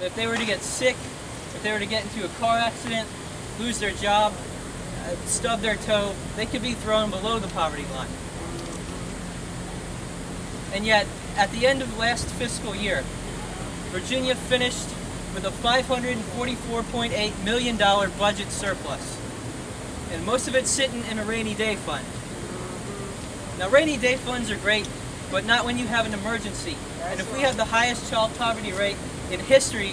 If they were to get sick, if they were to get into a car accident, lose their job, stub their toe, they could be thrown below the poverty line. And yet, at the end of last fiscal year, Virginia finished with a $544.8 million budget surplus, and most of it's sitting in a rainy day fund. Now, rainy day funds are great, but not when you have an emergency. And if we have the highest child poverty rate in history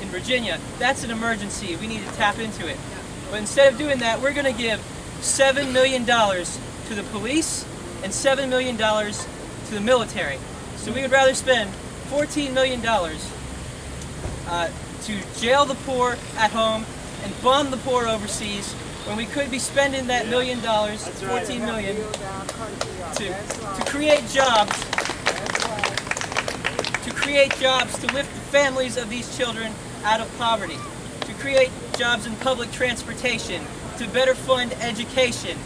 in Virginia, that's an emergency. We need to tap into it. But instead of doing that, we're going to give $7 million to the police and $7 million to the military. So we would rather spend $14 million to jail the poor at home and bomb the poor overseas, when we could be spending that $1 million, $14 million, to create jobs, to lift the families of these children out of poverty, to create jobs in public transportation, to better fund education,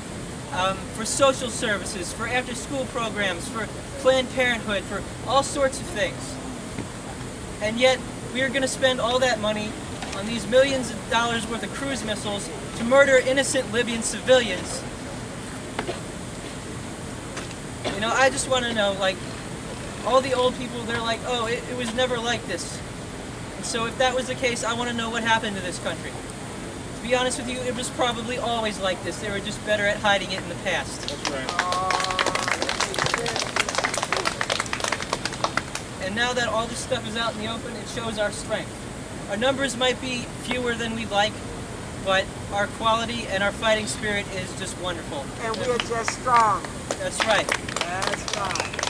for social services, for after-school programs, for Planned Parenthood, for all sorts of things. And yet, we are going to spend all that money on these millions of dollars worth of cruise missiles to murder innocent Libyan civilians. You know, I just want to know, like, all the old people, they're like, oh, it was never like this. And so if that was the case, I want to know what happened to this country. To be honest with you, it was probably always like this. They were just better at hiding it in the past. That's right. And now that all this stuff is out in the open, it shows our strength. Our numbers might be fewer than we'd like, but our quality and our fighting spirit is just wonderful. And we're just strong. That's right. That's right.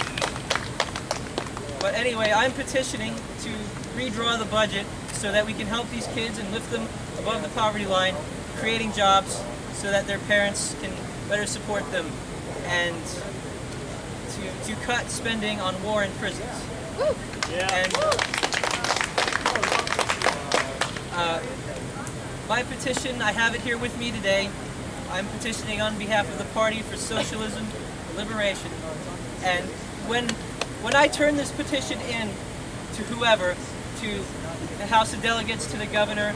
But anyway, I'm petitioning to redraw the budget so that we can help these kids and lift them above the poverty line, creating jobs so that their parents can better support them, and to cut spending on war and prisons. Yeah. And my petition, I have it here with me today. I'm petitioning on behalf of the Party for Socialism and Liberation. And when I turn this petition in to whoever, to the House of Delegates, to the governor,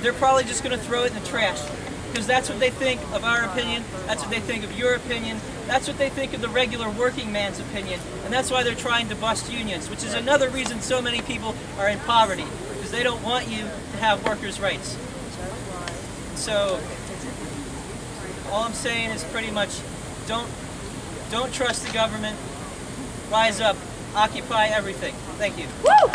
they're probably just going to throw it in the trash, because that's what they think of our opinion, that's what they think of your opinion, that's what they think of the regular working man's opinion, and that's why they're trying to bust unions, which is another reason so many people are in poverty, because they don't want you to have workers' rights. So, all I'm saying is pretty much, don't trust the government. Rise up, occupy everything. Thank you. Woo!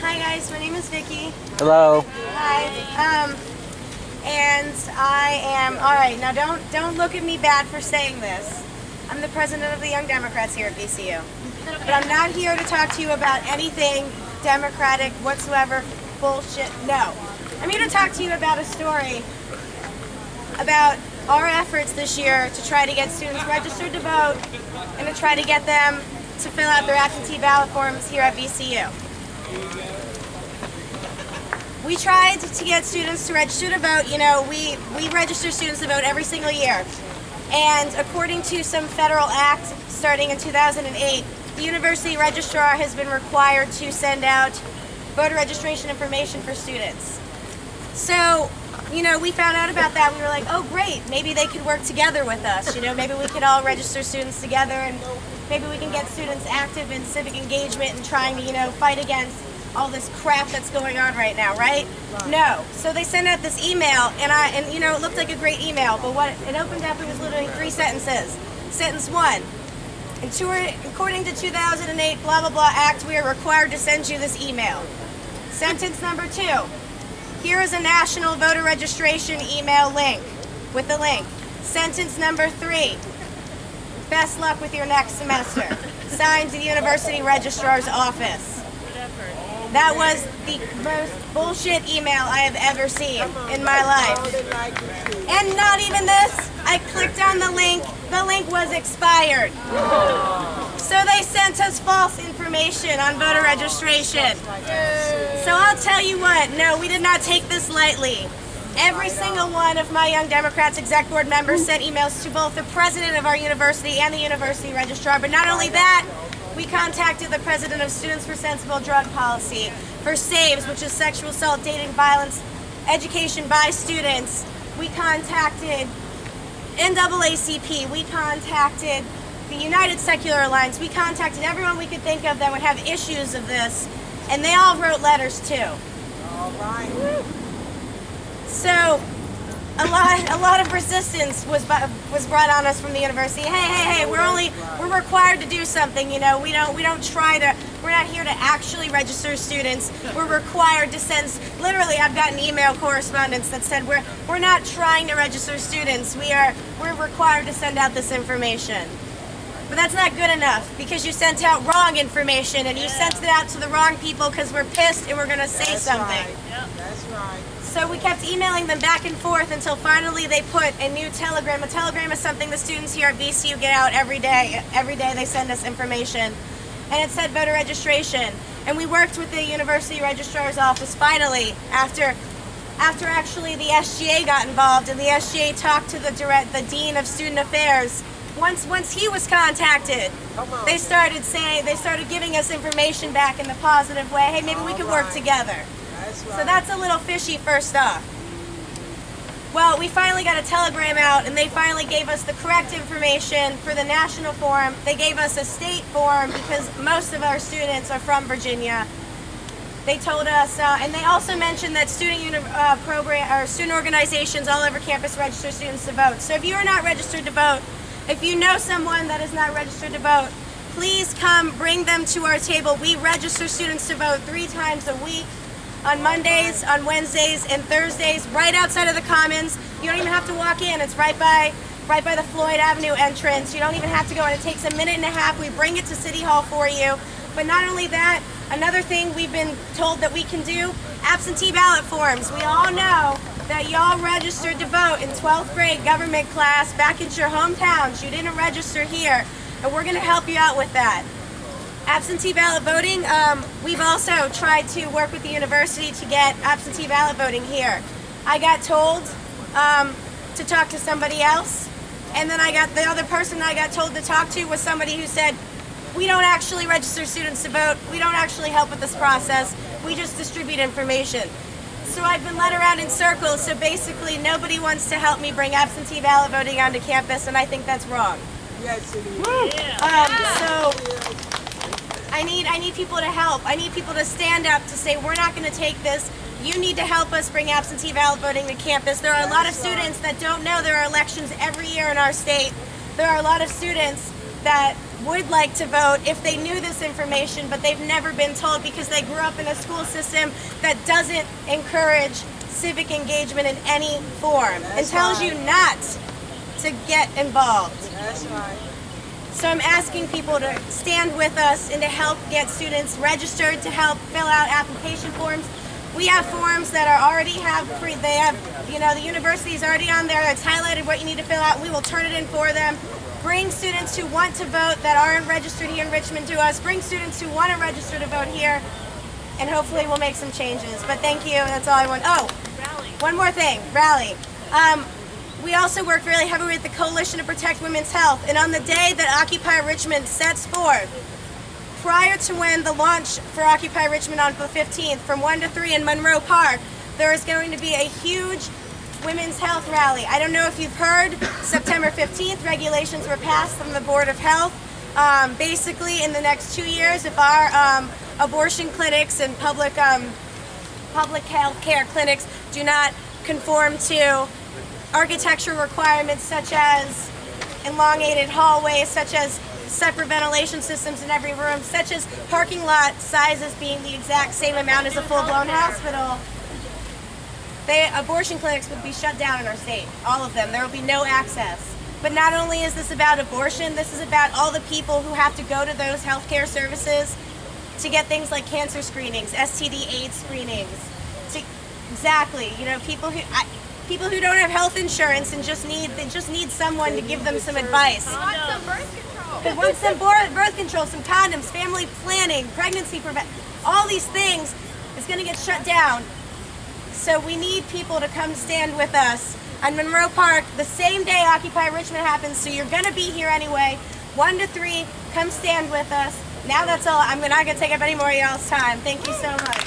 Hi guys, my name is Vicky. Hello. Hi. And I am, all right, now don't look at me bad for saying this. I'm the president of the Young Democrats here at VCU. But I'm not here to talk to you about anything democratic whatsoever, bullshit, no. I'm here to talk to you about a story about our efforts this year to try to get students registered to vote and to try to get them to fill out their absentee ballot forms here at VCU. We tried to get students to register to vote. You know, we register students to vote every single year. And according to some federal act starting in 2008, the university registrar has been required to send out voter registration information for students. So, you know, we found out about that. We were like, oh, great, maybe they could work together with us. You know, maybe we could all register students together, and maybe we can get students active in civic engagement and trying to, you know, fight against all this crap that's going on right now, right? No. So they sent out this email, and you know, it looked like a great email, but what it opened up, it was literally three sentences. Sentence one, according to 2008 blah blah blah act, we are required to send you this email. Sentence number two, here is a national voter registration email link with the link. Sentence number three, best luck with your next semester. Signed, the university registrar's office. That was the most bullshit email I have ever seen in my life. And not even this, I clicked on the link was expired. So they sent us false information on voter registration. So I'll tell you what, no, we did not take this lightly. Every single one of my Young Democrats exec board members sent emails to both the president of our university and the university registrar, but not only that, we contacted the president of Students for Sensible Drug Policy, for SAVES, which is sexual assault, dating, violence, education by students. We contacted NAACP, we contacted the United Secular Alliance, we contacted everyone we could think of that would have issues of this, and they all wrote letters too. All right. Woo. So, a lot of resistance was brought on us from the university. Hey, we're required to do something, you know. We don't try to. We're not here to actually register students. We're required to send. Literally, I've gotten email correspondence that said we're not trying to register students. We're required to send out this information. But that's not good enough because you sent out wrong information and you sent it out to the wrong people because we're pissed and we're going to say something. Right. Yep. That's right. So we kept emailing them back and forth until finally they put a new telegram. A telegram is something the students here at VCU get out every day. Every day they send us information. And it said voter registration. And we worked with the university registrar's office finally after actually the SGA got involved and the SGA talked to the dean of student affairs. Once he was contacted, they started saying, they started giving us information back in the positive way. Hey, maybe we could work together. So that's a little fishy first off. Well, we finally got a telegram out and they finally gave us the correct information for the national form. They gave us a state form because most of our students are from Virginia. They told us, and they also mentioned that student organizations all over campus register students to vote. So if you are not registered to vote, if you know someone that is not registered to vote, please come bring them to our table. We register students to vote 3 times a week. On Mondays, on Wednesdays, and Thursdays, right outside of the Commons. You don't even have to walk in. It's right by the Floyd Avenue entrance. You don't even have to go, and it takes a minute and a half. We bring it to City Hall for you. But not only that, another thing we've been told that we can do, absentee ballot forms. We all know that y'all registered to vote in 12th grade government class back at your hometowns. You didn't register here, and we're gonna help you out with that. Absentee ballot voting, we've also tried to work with the university to get absentee ballot voting here. I got told to talk to somebody else, and then I got the other person I got told to talk to was somebody who said, we don't actually register students to vote, we don't actually help with this process, we just distribute information. So I've been led around in circles, so basically nobody wants to help me bring absentee ballot voting onto campus, and I think that's wrong. Yes, it is. So I need people to help. I need people to stand up to say, we're not going to take this. You need to help us bring absentee ballot voting to campus. There are a lot of students that don't know there are elections every year in our state. There are a lot of students that would like to vote if they knew this information, but they've never been told because they grew up in a school system that doesn't encourage civic engagement in any form and tells you not to get involved. That's right. So I'm asking people to stand with us and to help get students registered, to help fill out application forms. We have forms that are already the university is already on there, it's highlighted what you need to fill out, we will turn it in for them. Bring students who want to vote that aren't registered here in Richmond to us, bring students who want to register to vote here, and hopefully we'll make some changes. But thank you, that's all I want. Oh, one more thing, rally. We also worked really heavily with the Coalition to Protect Women's Health, and on the day that Occupy Richmond sets forth, prior to when the launch for Occupy Richmond on the 15th from 1 to 3 in Monroe Park, there is going to be a huge women's health rally. I don't know if you've heard, September 15th, regulations were passed from the Board of Health. Basically, in the next 2 years, if our abortion clinics and public health care clinics do not conform to architecture requirements such as elongated hallways, such as separate ventilation systems in every room, such as parking lot sizes being the exact same amount as a full-blown hospital, abortion clinics would be shut down in our state, all of them. There will be no access. But not only is this about abortion, this is about all the people who have to go to those healthcare services to get things like cancer screenings, STD/AIDS screenings. Exactly, you know, people who don't have health insurance and just need someone to give them some advice. They want some birth control. They want some birth control, some condoms, family planning, pregnancy prevention. All these things is going to get shut down. So we need people to come stand with us on Monroe Park the same day Occupy Richmond happens. So you're going to be here anyway, 1 to 3. Come stand with us. Now that's all. I'm not going to take up any more of y'all's time. Thank you so much.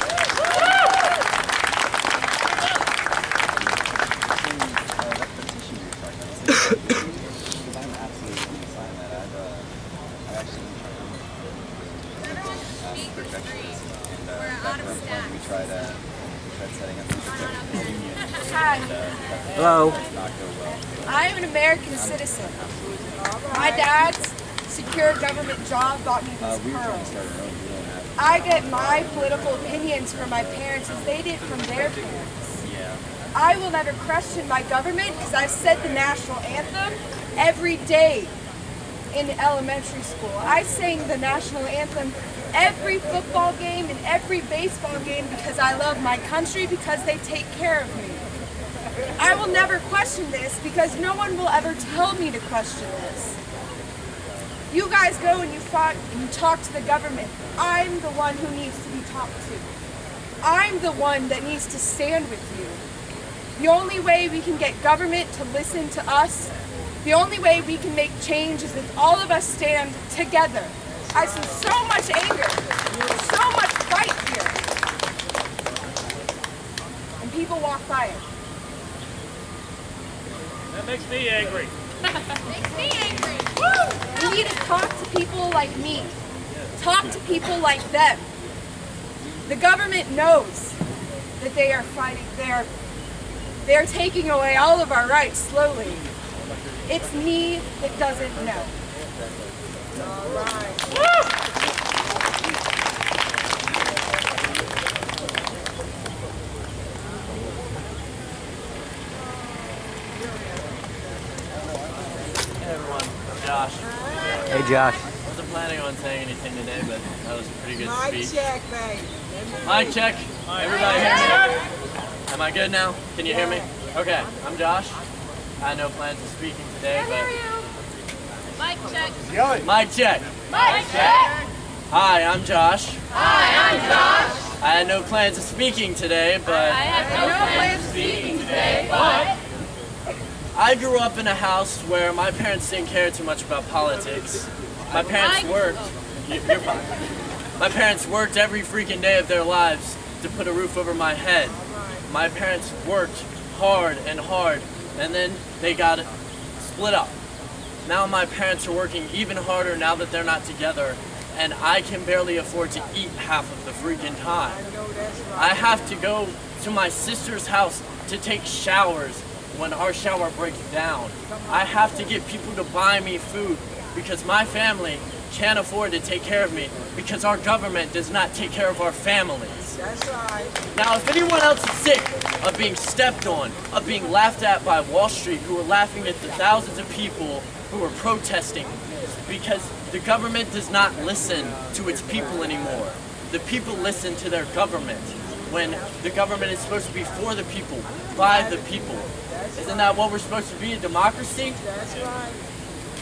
Hello. I am an American citizen. My dad's secure government job got me these pearls. I get my political opinions from my parents as they did from their parents. I will never question my government because I've said the national anthem every day in elementary school. I sang the national anthem every football game and every baseball game because I love my country, because they take care of me. I will never question this because no one will ever tell me to question this. You guys go and you fight and you talk to the government. I'm the one who needs to be talked to. I'm the one that needs to stand with you. The only way we can get government to listen to us, the only way we can make change is if all of us stand together. I see so much anger, so much fight here. And people walk by it. That makes me angry. Woo! We need to talk to people like me. Talk to people like them. The government knows that they are fighting. They're taking away all of our rights slowly. It's me that doesn't know. All right. Hey everyone, I'm Josh. Hey Josh. I wasn't planning on saying anything today, but that was a pretty good speech. Mic check, babe. Mic check. Everybody hear me? Am I good now? Can you hear me? Okay, I'm Josh. I had no plans of speaking today, but... Mic check. Mic check. Mic check. Hi, I'm Josh. Hi, I'm Josh. I had no plans of speaking today, but... I grew up in a house where my parents didn't care too much about politics. My parents worked... You're fine. My parents worked every freaking day of their lives to put a roof over my head. My parents worked hard, and then they got split up. Now my parents are working even harder now that they're not together, and I can barely afford to eat half of the freaking time. I have to go to my sister's house to take showers when our shower breaks down. I have to get people to buy me food because my family can't afford to take care of me because our government does not take care of our families. That's right. Now, if anyone else is sick of being stepped on, of being laughed at by Wall Street, who are laughing at the thousands of people who are protesting because the government does not listen to its people anymore. The people listen to their government when the government is supposed to be for the people, by the people. Isn't that what we're supposed to be, a democracy?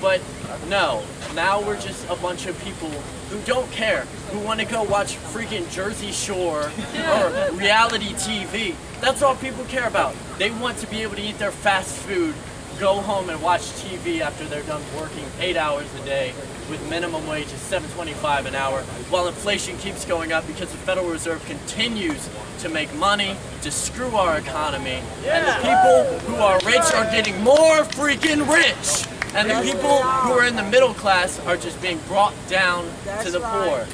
But no, now we're just a bunch of people who don't care, who want to go watch freaking Jersey Shore or reality TV. That's all people care about. They want to be able to eat their fast food, go home and watch TV after they're done working 8 hours a day with minimum wage of $7.25 an hour, while inflation keeps going up because the Federal Reserve continues to make money to screw our economy, and the people who are rich are getting more freaking rich, and the people who are in the middle class are just being brought down to the poor.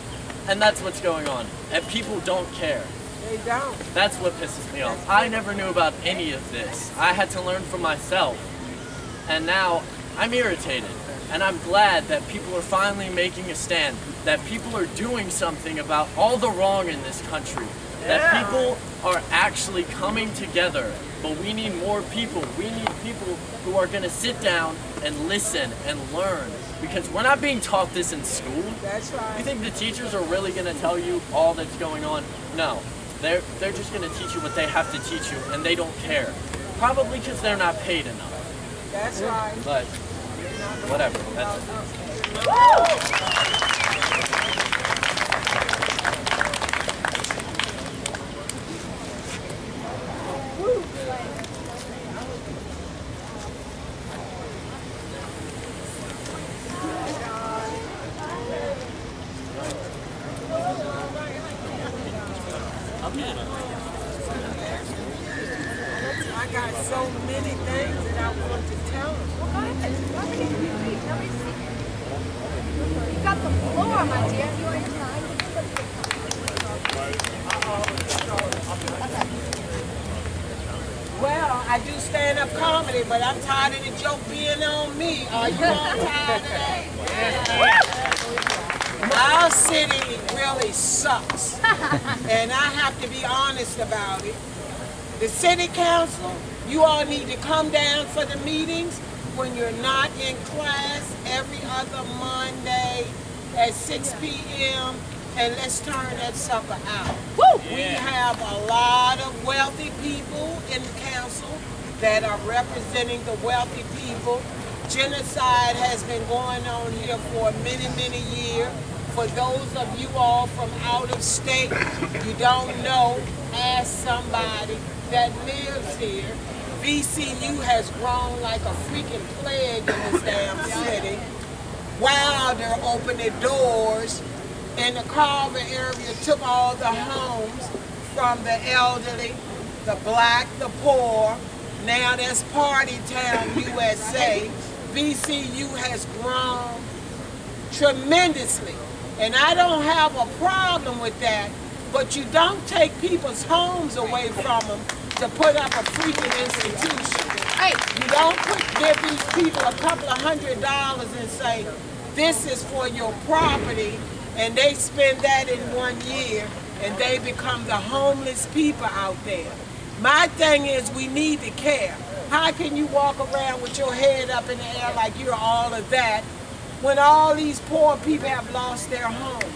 And that's what's going on, and people don't care. That's what pisses me off. I never knew about any of this. I had to learn for myself. And now I'm irritated, and I'm glad that people are finally making a stand, that people are doing something about all the wrong in this country, that people are actually coming together. But we need more people. We need people who are going to sit down and listen and learn because we're not being taught this in school. That's right. You think the teachers are really going to tell you all that's going on? No. They're just going to teach you what they have to teach you, and they don't care. Probably because they're not paid enough. That's right. But whatever. That's it. Woo! But I'm tired of the joke being on me. Are you all tired of that? Yeah. Our city really sucks. And I have to be honest about it. The city council, you all need to come down for the meetings when you're not in class every other Monday at 6 p.m. And let's turn that sucker out. Woo! Yeah. We have a lot of wealthy people in the council that are representing the wealthy people. Genocide has been going on here for many, many years. For those of you all from out of state, you don't know, ask somebody that lives here. VCU has grown like a freaking plague in this damn city. Wilder opened the doors, and the Carver area took all the homes from the elderly, the black, the poor. Now that's Party Town, USA. VCU has grown tremendously. And I don't have a problem with that, but you don't take people's homes away from them to put up a freaking institution. You don't give these people a couple of $100 and say, this is for your property, and they spend that in 1 year, and they become the homeless people out there. My thing is, we need to care. How can you walk around with your head up in the air like you're all of that when all these poor people have lost their homes?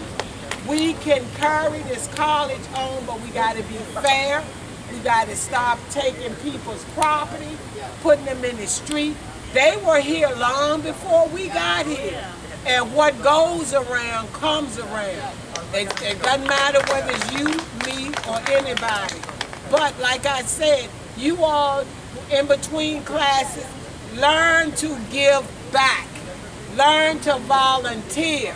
We can carry this college on, but we gotta be fair. We gotta stop taking people's property, putting them in the street. They were here long before we got here. And what goes around comes around. It doesn't matter whether it's you, me, or anybody. But like I said, you all in between classes, learn to give back, learn to volunteer,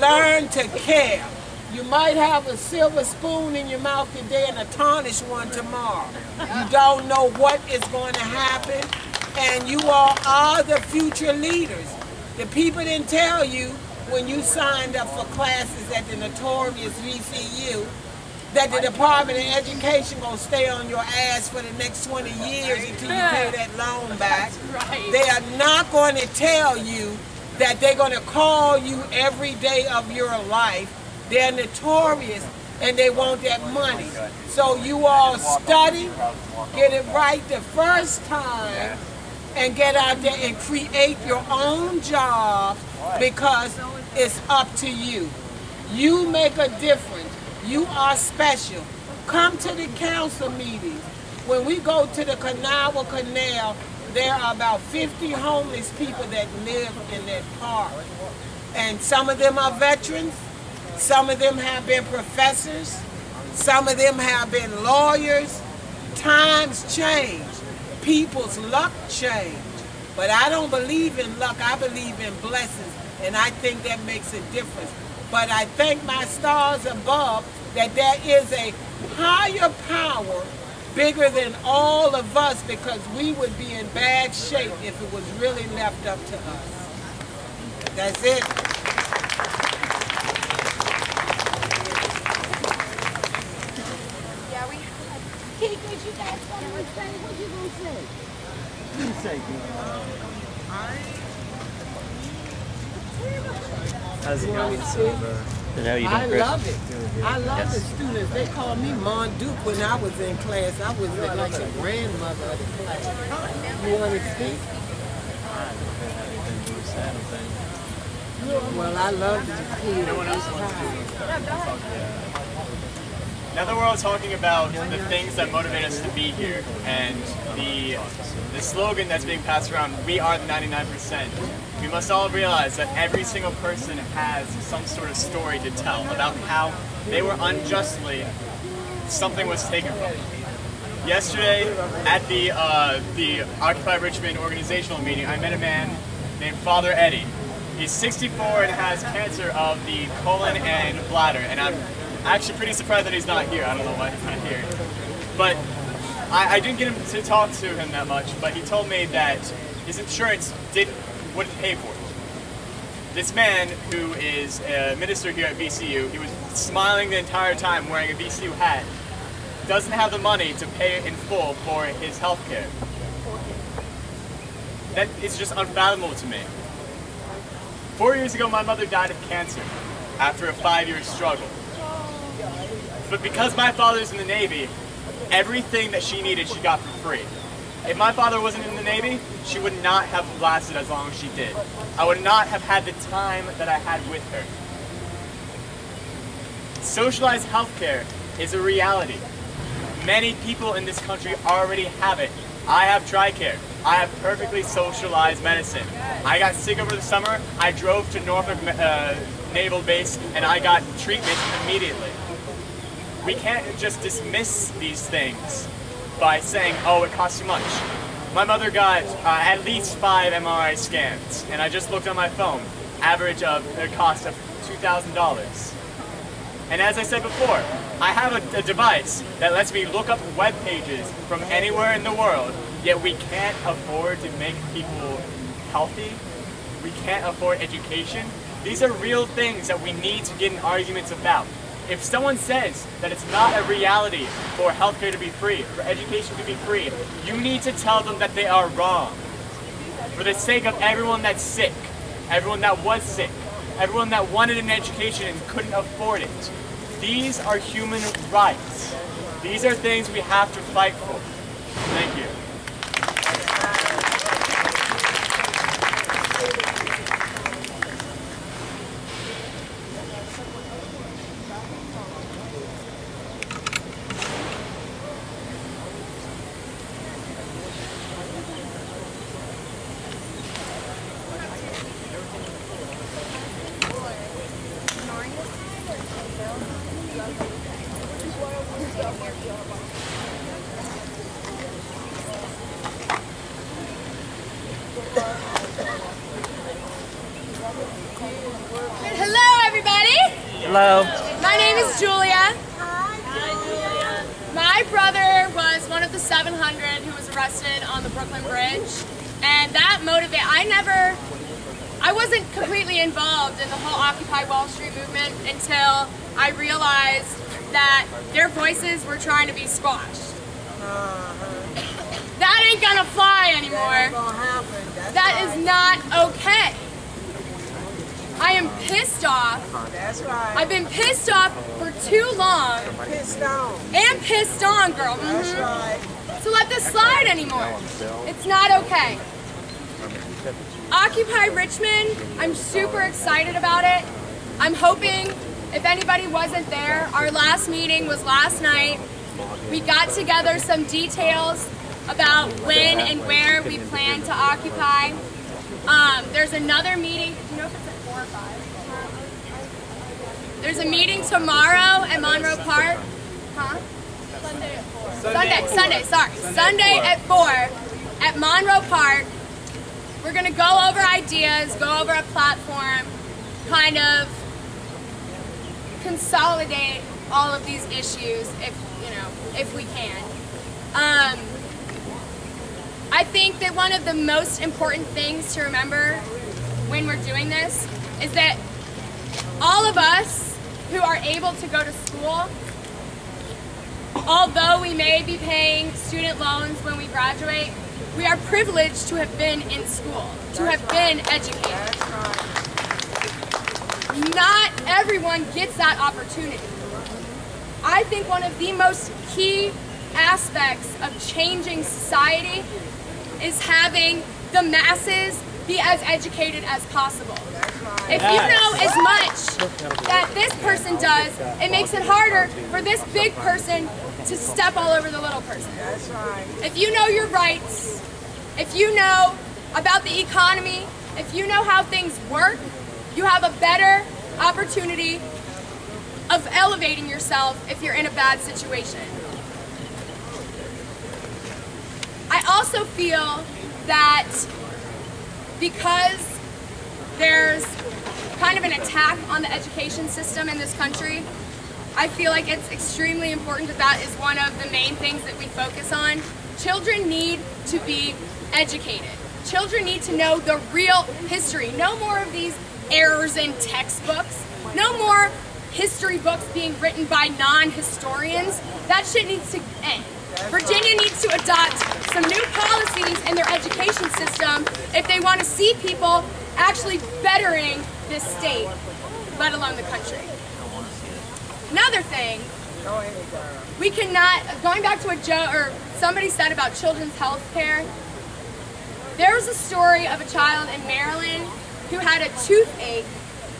learn to care. You might have a silver spoon in your mouth today and a tarnished one tomorrow. You don't know what is going to happen, and you all are the future leaders. The people didn't tell you when you signed up for classes at the notorious VCU that the Department of Education gonna stay on your ass for the next 20 years until you pay that loan back. Right. They are not gonna tell you that they're gonna call you every day of your life. They're notorious and they want that money. So you all study, get it right the first time, and get out there and create your own job because it's up to you. You make a difference. You are special. Come to the council meetings. When we go to the Kanawha Canal, there are about 50 homeless people that live in that park. And some of them are veterans. Some of them have been professors. Some of them have been lawyers. Times change. People's luck change. But I don't believe in luck. I believe in blessings. And I think that makes a difference. But I thank my stars above that there is a higher power bigger than all of us, because we would be in bad shape if it was really left up to us. That's it. Yeah, we have. Keith, what you guys want to say? What you going to say? What do you say, Keith? How's it going? No, you don't, I love it. I love the students. They called me Monduke when I was in class. I was like the grandmother of the class. You want to speak? I don't think Well, I love to feel this time. Now that we're all talking about the things that motivate us to be here and the slogan that's being passed around, we are the 99%, we must all realize that every single person has some sort of story to tell about how they were unjustly, something was taken from them. Yesterday, at the Occupy Richmond organizational meeting, I met a man named Father Eddie. He's 64 and has cancer of the colon and bladder, and I'm actually pretty surprised that he's not here. I don't know why he's not here. But I didn't get him to talk to him that much, but he told me that his insurance wouldn't pay for it. This man, who is a minister here at VCU, he was smiling the entire time wearing a VCU hat, doesn't have the money to pay in full for his health care. That is just unfathomable to me. 4 years ago, my mother died of cancer after a 5-year struggle. But because my father's in the Navy, everything that she needed, she got for free. If my father wasn't in the Navy, she would not have lasted as long as she did. I would not have had the time that I had with her. Socialized healthcare is a reality. Many people in this country already have it. I have TRICARE. I have perfectly socialized medicine. I got sick over the summer. I drove to Norfolk Naval Base and I got treatment immediately. We can't just dismiss these things by saying, oh, it costs too much. My mother got at least 5 MRI scans, and I just looked on my phone. Average of the cost of $2,000. And as I said before, I have a device that lets me look up web pages from anywhere in the world, yet we can't afford to make people healthy. We can't afford education. These are real things that we need to get in arguments about. If someone says that it's not a reality for healthcare to be free, for education to be free, you need to tell them that they are wrong. For the sake of everyone that's sick, everyone that was sick, everyone that wanted an education and couldn't afford it. These are human rights. These are things we have to fight for. Thank you. Hello. My name is Julia. Hi, Julia. My brother was one of the 700 who was arrested on the Brooklyn Bridge, and that motivated. I wasn't completely involved in the whole Occupy Wall Street movement until I realized that their voices were trying to be squashed. That ain't gonna fly anymore. That is not okay. I am pissed off. That's right. I've been pissed off for too long. Pissed on. And pissed on, girl. That's right. So let this slide anymore. It's not okay. Occupy Richmond, I'm super excited about it. I'm hoping, if anybody wasn't there, our last meeting was last night. We got together some details about when and where we plan to occupy. There's another meeting. Do you know if it's at 4 or 5? There's a meeting tomorrow at Monroe Park. Huh? Sunday at 4. Sunday at 4 at Monroe Park. We're going to go over ideas, go over a platform, kind of consolidate all of these issues if we can. I think that one of the most important things to remember when we're doing this is that all of us who are able to go to school, although we may be paying student loans when we graduate, we are privileged to have been in school, to have been educated. Not everyone gets that opportunity. I think one of the most key aspects of changing society is having the masses be as educated as possible. If you know as much that this person does, it makes it harder for this big person to step all over the little person. If you know your rights, if you know about the economy, if you know how things work, you have a better opportunity of elevating yourself if you're in a bad situation. I also feel that because there's kind of an attack on the education system in this country, I feel like it's extremely important that that is one of the main things that we focus on. Children need to be educated. Children need to know the real history. No more of these errors in textbooks. No more history books being written by non-historians. That shit needs to end. Virginia needs to adopt some new policies in their education system if they want to see people actually bettering this state, let alone the country. Another thing, we cannot, going back to what Joe or somebody said about children's health care, there was a story of a child in Maryland who had a toothache,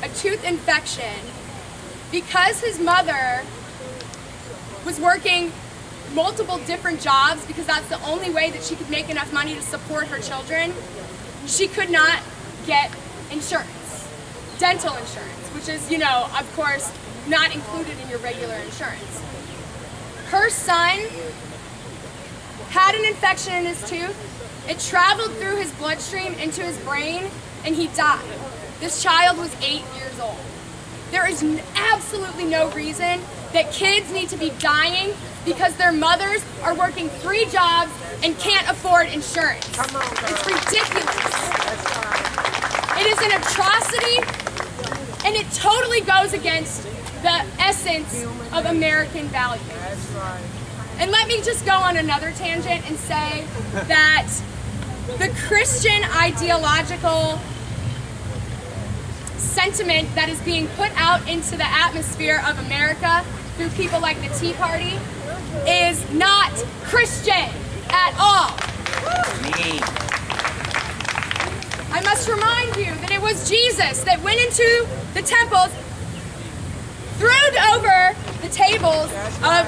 a tooth infection, because his mother was working multiple different jobs because that's the only way that she could make enough money to support her children. She could not get insurance, dental insurance, which is, you know, of course, not included in your regular insurance. Her son had an infection in his tooth. It traveled through his bloodstream into his brain, and he died. This child was 8 years old. There is absolutely no reason that kids need to be dying because their mothers are working 3 jobs and can't afford insurance. It's ridiculous. It is an atrocity, and it totally goes against the essence of American values. And let me just go on another tangent and say that the Christian ideological sentiment that is being put out into the atmosphere of America through people like the Tea Party is not Christian at all. I must remind you that it was Jesus that went into the temples, threw over the tables of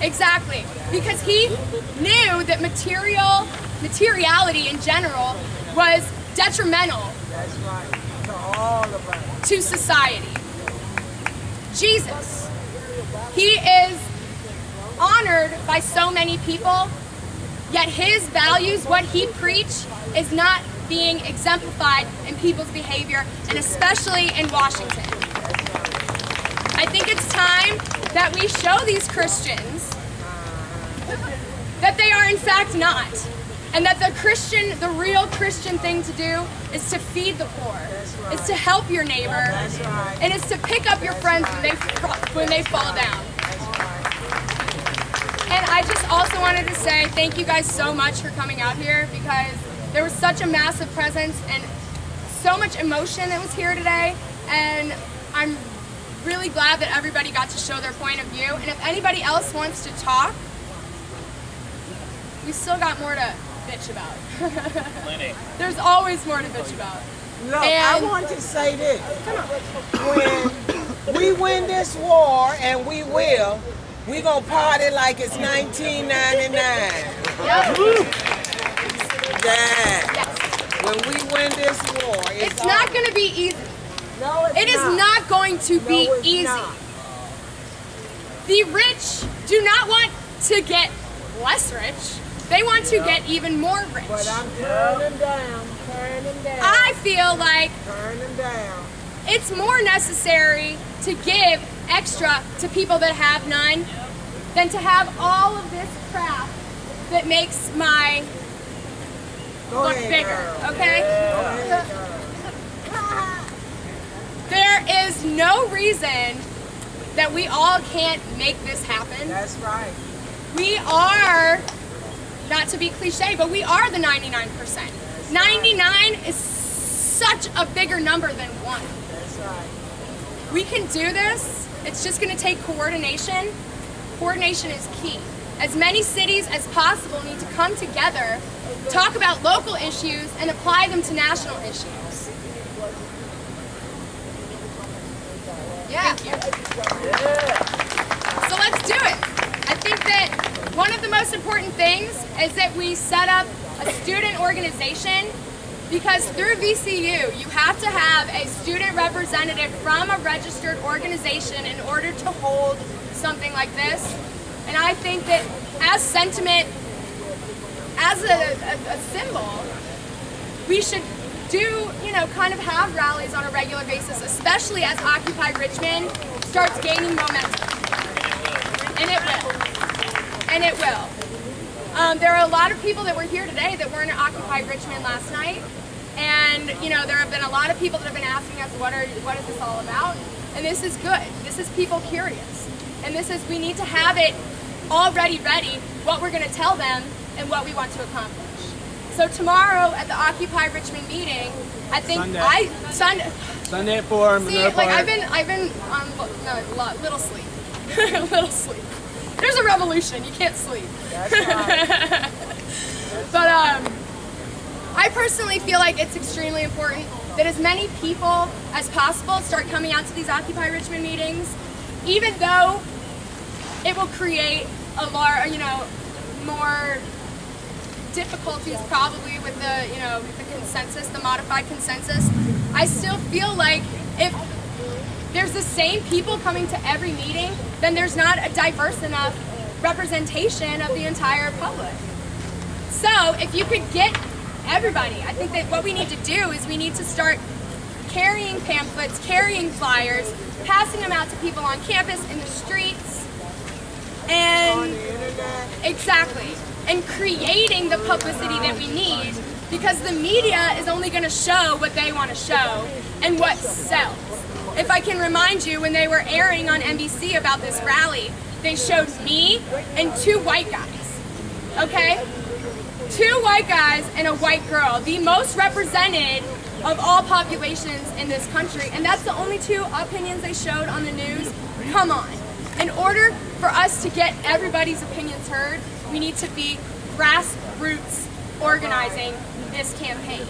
exactly, because he knew that materiality in general was detrimental to society. Jesus, he is honored by so many people, yet his values, what he preached, is not being exemplified in people's behavior, and especially in Washington. I think it's time that we show these Christians that they are in fact not. And that the real Christian thing to do is to feed the poor, is to help your neighbor, and is to pick up your friends when they fall down. And I just also wanted to say thank you guys so much for coming out here, because there was such a massive presence and so much emotion that was here today, and I'm really glad that everybody got to show their point of view. And if anybody else wants to talk, we still got more to bitch about. There's always more to bitch about. Look, and I want to say this. Come on. When we win this war, and we will, we're going to party like it's 1999. Yep. Yes. When we win this war, it's not going to be easy. No, it's not. It is not going to be easy. Not. The rich do not want to get less rich. They want to get even more rich. But I'm turning down. I feel like it's more necessary to give extra to people that have none than to have all of this crap that makes my look bigger, okay? There is no reason that we all can't make this happen. That's right. We are, not to be cliche, but we are the 99%. 99 is such a bigger number than 1. That's right. We can do this. It's just going to take coordination. Coordination is key. As many cities as possible need to come together, talk about local issues, and apply them to national issues. Yeah. So let's do it. I think that one of the most important things is that we set up a student organization, because through VCU, you have to have a student representative from a registered organization in order to hold something like this. And I think that as sentiment, as a symbol, we should do, you know, kind of have rallies on a regular basis, especially as Occupy Richmond starts gaining momentum. And it will. And it will. There are a lot of people that were here today that weren't at Occupy Richmond last night. And, you know, there have been a lot of people that have been asking us, what is this all about? And this is good. This is people curious. And this is, we need to have it already ready, what we're going to tell them and what we want to accomplish. So tomorrow at the Occupy Richmond meeting, I think Sunday for Monroe Park. Like I've been on little sleep, little sleep. There's a revolution, you can't sleep. That's right. But I personally feel like it's extremely important that as many people as possible start coming out to these Occupy Richmond meetings, even though it will create a large, you know, more difficulties probably with the, you know, the consensus, the modified consensus. I still feel like if there's the same people coming to every meeting, then there's not a diverse enough representation of the entire public. So if you could get everybody, I think that what we need to do is we need to start carrying pamphlets, carrying flyers, passing them out to people on campus, in the streets, and on the internet. Exactly. And creating the publicity that we need, because the media is only going to show what they want to show and what sells. If I can remind you, when they were airing on NBC about this rally, they showed me and two white guys, okay? Two white guys and a white girl, the most represented of all populations in this country, and that's the only two opinions they showed on the news? Come on. In order for us to get everybody's opinions heard, we need to be grassroots organizing this campaign.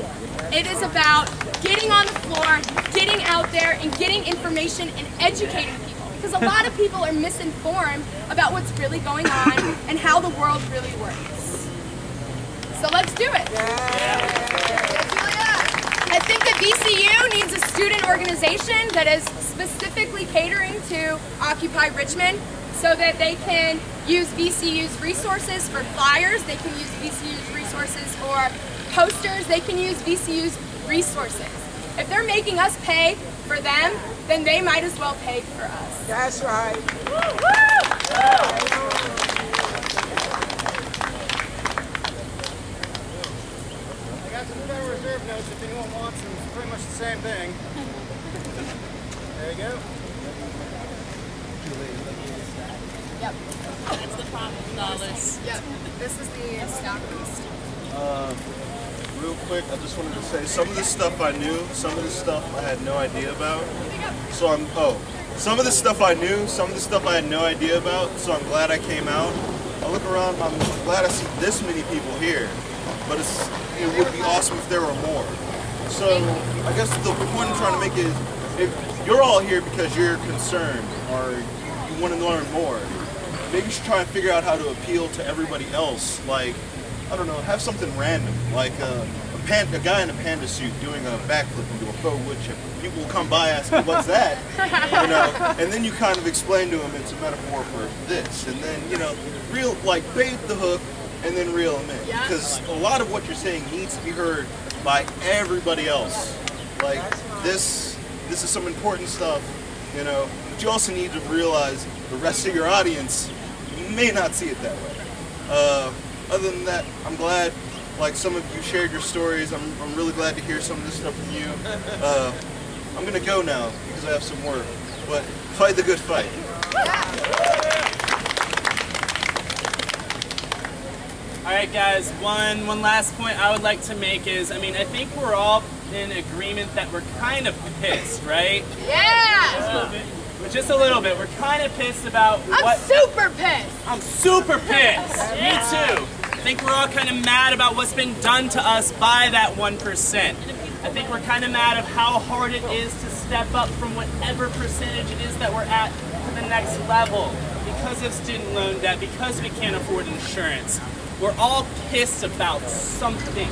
It is about getting on the floor, getting out there, and getting information and educating people, because a lot of people are misinformed about what's really going on and how the world really works. So let's do it. I think that VCU needs a student organization that is specifically catering to Occupy Richmond, so that they can use VCU's resources for flyers, they can use VCU's resources for posters, they can use VCU's resources. If they're making us pay for them, then they might as well pay for us. That's right. Woo, woo, woo. I got some Federal Reserve notes if anyone wants them. It's pretty much the same thing. There you go. Yep. That's the problem, dollars. Yep. This is the stock list. Real quick, I just wanted to say some of this stuff I knew, some of this stuff I had no idea about. So some of this stuff I knew, some of this stuff I had no idea about. So I'm glad I came out. I look around, I'm glad I see this many people here. But it would be awesome if there were more. So I guess the point I'm trying to make is, if you're all here because you're concerned or you want to learn more, maybe you should try and figure out how to appeal to everybody else. Like, I don't know, have something random, like a guy in a panda suit doing a backflip into a faux wood chipper. People will come by asking, what's that? You know, and then you kind of explain to them it's a metaphor for this. And then, you know, reel, like, bait the hook and then reel them in. Yeah. Because a lot of what you're saying needs to be heard by everybody else. Like, this is some important stuff, you know, but you also need to realize the rest of your audience may not see it that way. Other than that, I'm glad, like, some of you shared your stories. I'm really glad to hear some of this stuff from you. I'm gonna go now because I have some work, but fight the good fight. All right, guys, one last point I would like to make is, I mean, I think we're all in agreement that we're kind of pissed, right? Yeah! But just a little bit. We're kind of pissed about what... I'm super pissed! Me too. I think we're all kind of mad about what's been done to us by that 1%. I think we're kind of mad of how hard it is to step up from whatever percentage it is that we're at to the next level. Because of student loan debt, because we can't afford insurance. We're all pissed about something.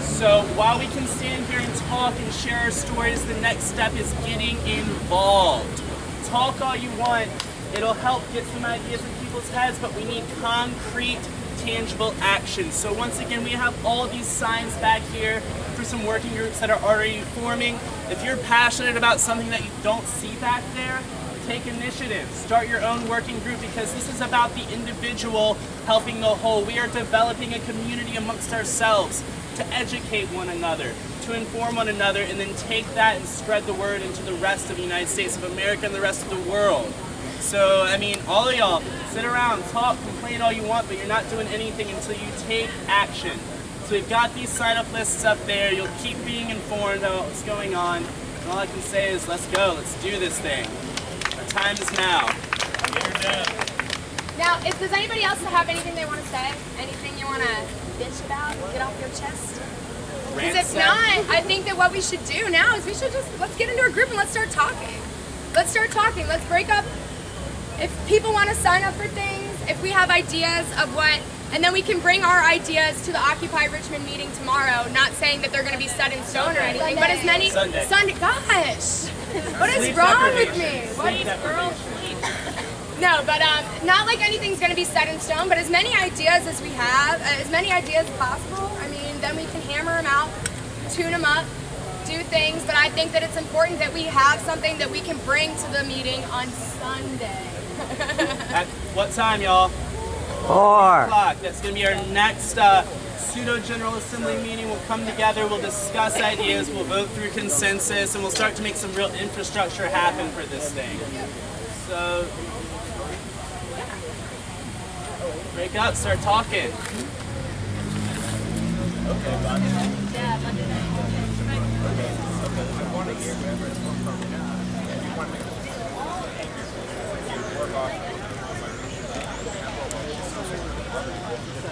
So while we can stand here and talk and share our stories, the next step is getting involved. Talk all you want. It'll help get some ideas in people's heads, but we need concrete, tangible action. So once again, we have all these signs back here for some working groups that are already forming. If you're passionate about something that you don't see back there, take initiative. Start your own working group, because this is about the individual helping the whole. We are developing a community amongst ourselves to educate one another, to inform one another, and then take that and spread the word into the rest of the United States of America and the rest of the world. So, I mean, all of y'all, sit around, talk, complain all you want, but you're not doing anything until you take action. So we've got these sign-up lists up there. You'll keep being informed about what's going on. And all I can say is, let's go. Let's do this thing. Our time is now. Now, does anybody else have anything they want to say? Anything you want to bitch about? Get off your chest? Because if not, I think that what we should do now is we should just, let's get into a group and let's start talking. Let's start talking. Let's break up. If people want to sign up for things, if we have ideas of what, and then we can bring our ideas to the Occupy Richmond meeting tomorrow, not saying that they're going to be set in stone or anything, but as many, gosh, what is wrong with me? What is girl sleep? No, but not like anything's going to be set in stone, but as many ideas as we have, as many ideas as possible, I mean, then we can hammer them out, tune them up, do things, but I think that it's important that we have something that we can bring to the meeting on Sunday. At what time, y'all? 4 o'clock. That's going to be our next pseudo-general assembly meeting. We'll come together, we'll discuss ideas, we'll vote through consensus, and we'll start to make some real infrastructure happen for this thing. So, yeah. Break up, start talking. Okay, yeah, Monday night. Okay.